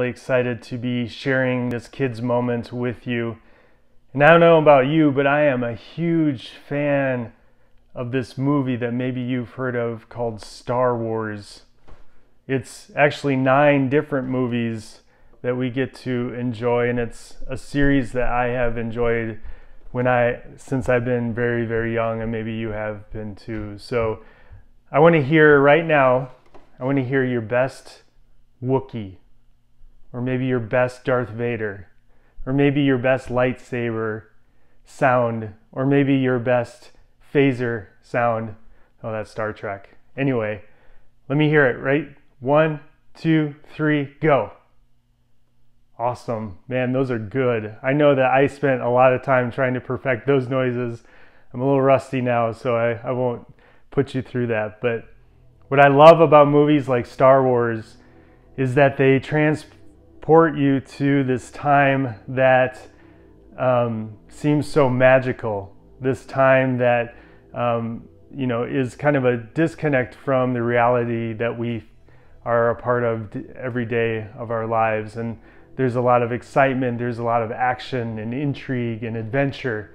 really excited to be sharing this kids moment with you. And I don't know about you, but I am a huge fan of this movie that maybe you've heard of called Star Wars. It's actually 9 different movies that we get to enjoy, and it's a series that I have enjoyed since I've been very, very young, and maybe you have been too. So I want to hear right now, I want to hear your best Wookiee, or maybe your best Darth Vader, or maybe your best lightsaber sound, or maybe your best phaser sound. Oh, that's Star Trek. Anyway, let me hear it, right? 1, 2, 3, go. Awesome. Man, those are good. I know that I spent a lot of time trying to perfect those noises. I'm a little rusty now, so I won't put you through that. But what I love about movies like Star Wars is that they transport you to this time that seems so magical. This time that, you know, is kind of a disconnect from the reality that we are a part of every day of our lives. And there's a lot of excitement, there's a lot of action and intrigue and adventure.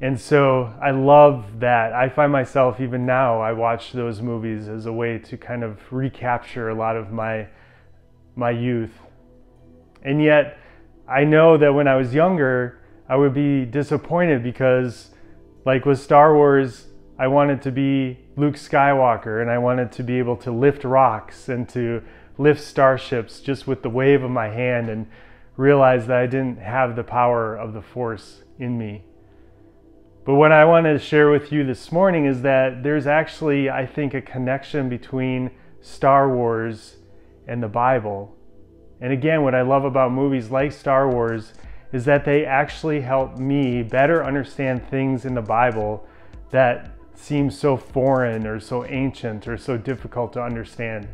And so I love that. I find myself, even now, I watch those movies as a way to kind of recapture a lot of my youth. And yet, I know that when I was younger, I would be disappointed because, like with Star Wars, I wanted to be Luke Skywalker, and I wanted to be able to lift rocks and to lift starships just with the wave of my hand, and realize that I didn't have the power of the Force in me. But what I want to share with you this morning is that there's actually, I think, a connection between Star Wars and the Bible. And again, what I love about movies like Star Wars is that they actually help me better understand things in the Bible that seem so foreign or so ancient or so difficult to understand.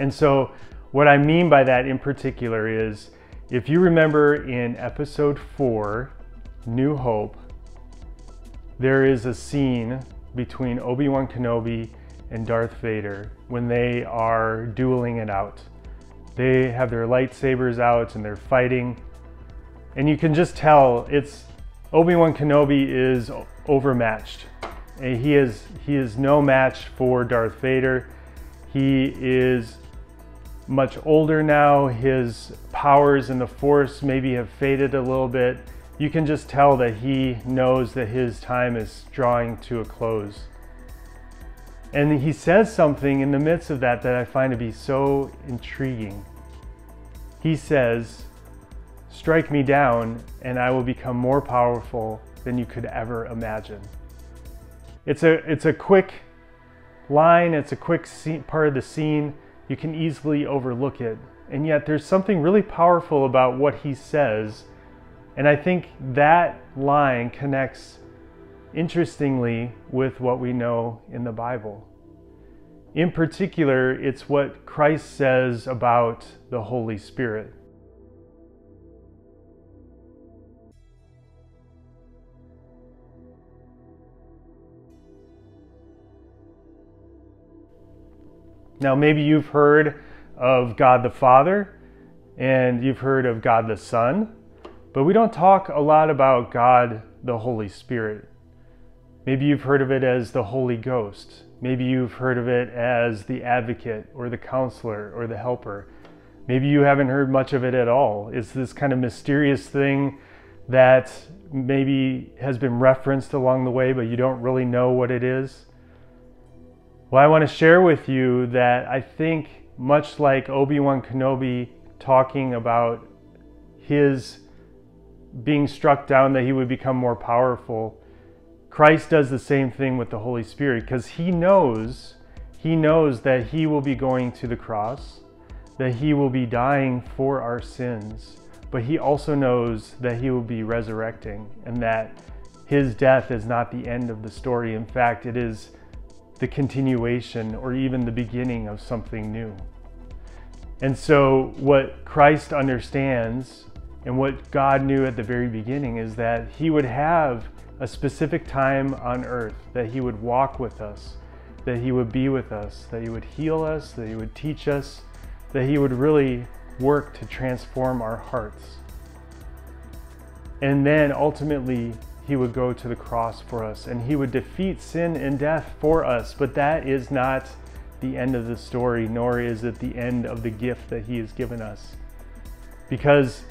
And so what I mean by that in particular is, if you remember in episode 4, New Hope, there is a scene between Obi-Wan Kenobi and Darth Vader when they are dueling it out. They have their lightsabers out and they're fighting. And you can just tell it's Obi-Wan Kenobi is overmatched. He is no match for Darth Vader. He is much older now. His powers in the Force maybe have faded a little bit. You can just tell that he knows that his time is drawing to a close. And he says something in the midst of that that I find to be so intriguing. He says, "Strike me down and I will become more powerful than you could ever imagine." It's a quick line, it's a quick part of the scene. You can easily overlook it. And yet there's something really powerful about what he says. And I think that line connects interestingly with what we know in the Bible. In particular, it's what Christ says about the Holy Spirit. Now, maybe you've heard of God the Father and you've heard of God the Son, but we don't talk a lot about God the Holy Spirit. Maybe you've heard of it as the Holy Ghost. Maybe you've heard of it as the Advocate or the Counselor or the Helper. Maybe you haven't heard much of it at all. It's this kind of mysterious thing that maybe has been referenced along the way, but you don't really know what it is. Well, I want to share with you that I think much like Obi-Wan Kenobi talking about his being struck down that he would become more powerful, Christ does the same thing with the Holy Spirit, because he knows that he will be going to the cross, that he will be dying for our sins, but he also knows that he will be resurrecting and that his death is not the end of the story. In fact, it is the continuation or even the beginning of something new. And so what Christ understands and what God knew at the very beginning is that he would have a specific time on earth, that he would walk with us, that he would be with us, that he would heal us, that he would teach us, that he would really work to transform our hearts. And then ultimately, he would go to the cross for us and he would defeat sin and death for us. But that is not the end of the story, nor is it the end of the gift that he has given us. Because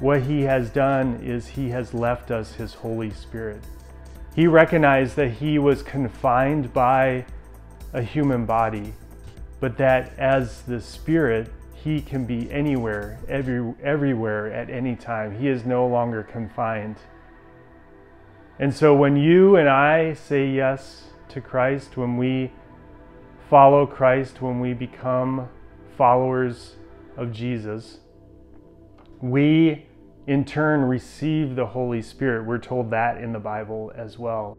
what he has done is he has left us his Holy Spirit. He recognized that he was confined by a human body, but that as the Spirit, he can be anywhere, everywhere at any time. He is no longer confined. And so when you and I say yes to Christ, when we follow Christ, when we become followers of Jesus, we in turn receive the Holy Spirit. We're told that in the Bible as well.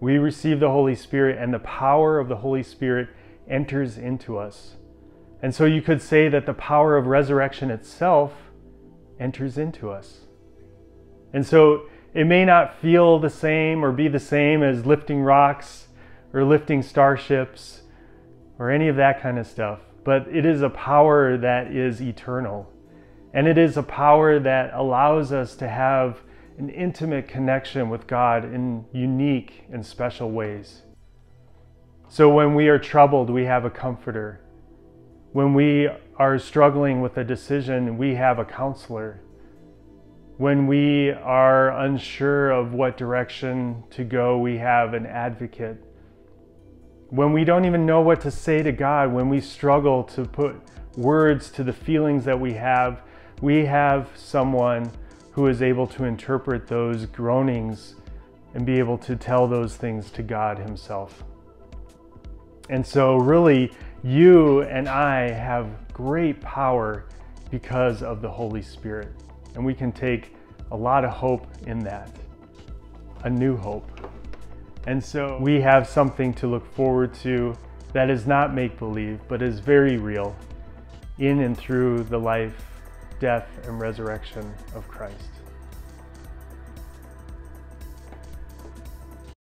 We receive the Holy Spirit and the power of the Holy Spirit enters into us. And so you could say that the power of resurrection itself enters into us. And so it may not feel the same or be the same as lifting rocks or lifting starships or any of that kind of stuff, but it is a power that is eternal. And it is a power that allows us to have an intimate connection with God in unique and special ways. So when we are troubled, we have a comforter. When we are struggling with a decision, we have a counselor. When we are unsure of what direction to go, we have an advocate. When we don't even know what to say to God, when we struggle to put words to the feelings that we have someone who is able to interpret those groanings and be able to tell those things to God himself. And so really, you and I have great power because of the Holy Spirit. And we can take a lot of hope in that, a new hope. And so we have something to look forward to that is not make-believe, but is very real in and through the life, death, and resurrection of Christ.